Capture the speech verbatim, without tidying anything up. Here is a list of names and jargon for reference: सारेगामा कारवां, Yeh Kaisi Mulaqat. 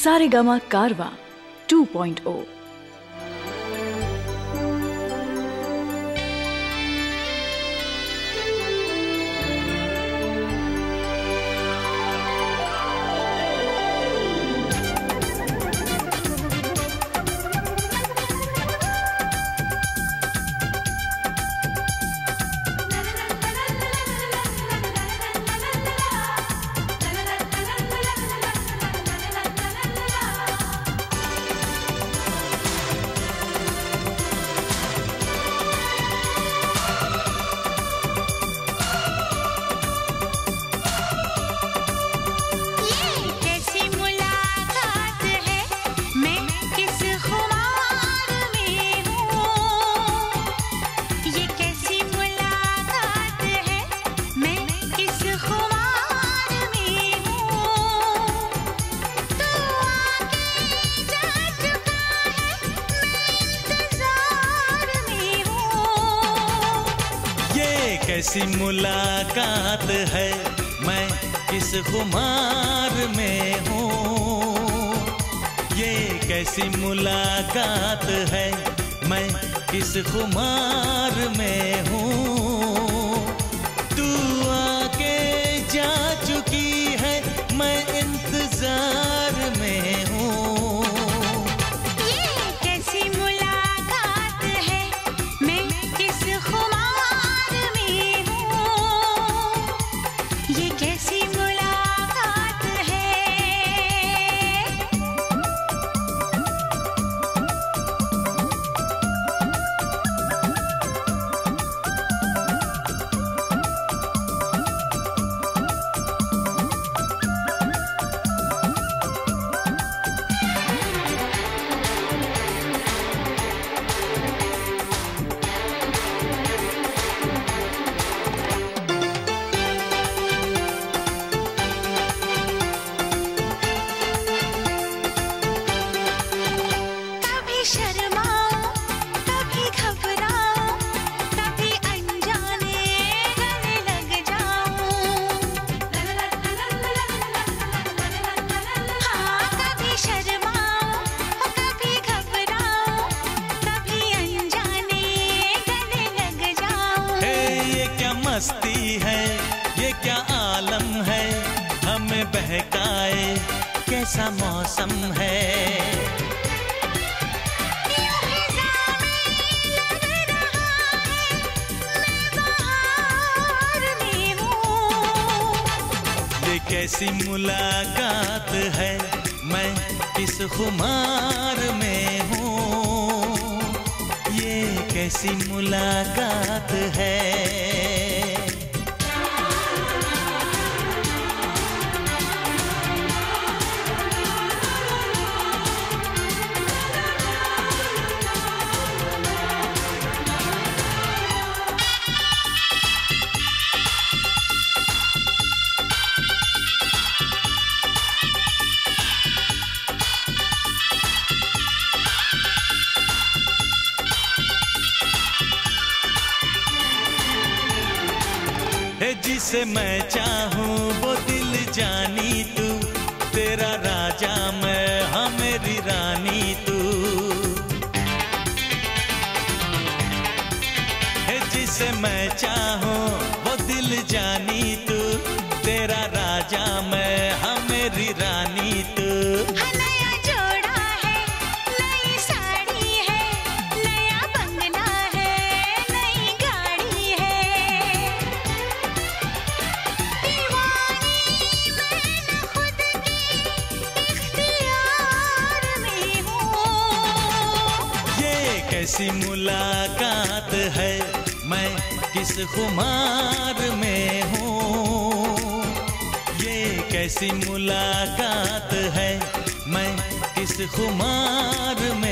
सारेगामा कारवां two point ओ। कैसी मुलाकात है, मैं किस खुमार में हूँ। ये कैसी मुलाकात है, मैं किस खुमार में हूँ। तू आके जा चुकी है, मैं इंतजार में हूँ। मस्ती है ये, क्या आलम है, हमें बहकाए कैसा मौसम है। ये कैसी मुलाकात है, मैं किस खुमार में हूँ। ये कैसी मुलाकात है। जिसे मैं चाहूँ वो दिल जानी तू, तेरा राजा मैं, हाँ मेरी रानी तू। जिसे मैं चाहूँ वो दिल जानी तू, तेरा राजा मैं, हाँ मेरी रानी तू। नया जोड़ा है, नई साड़ी है, नया बंगला है, नई गाड़ी है। कैसी मुलाकात है, मैं किस खुमार में हूँ। ये कैसी मुलाकात है, मैं किस खुमार में।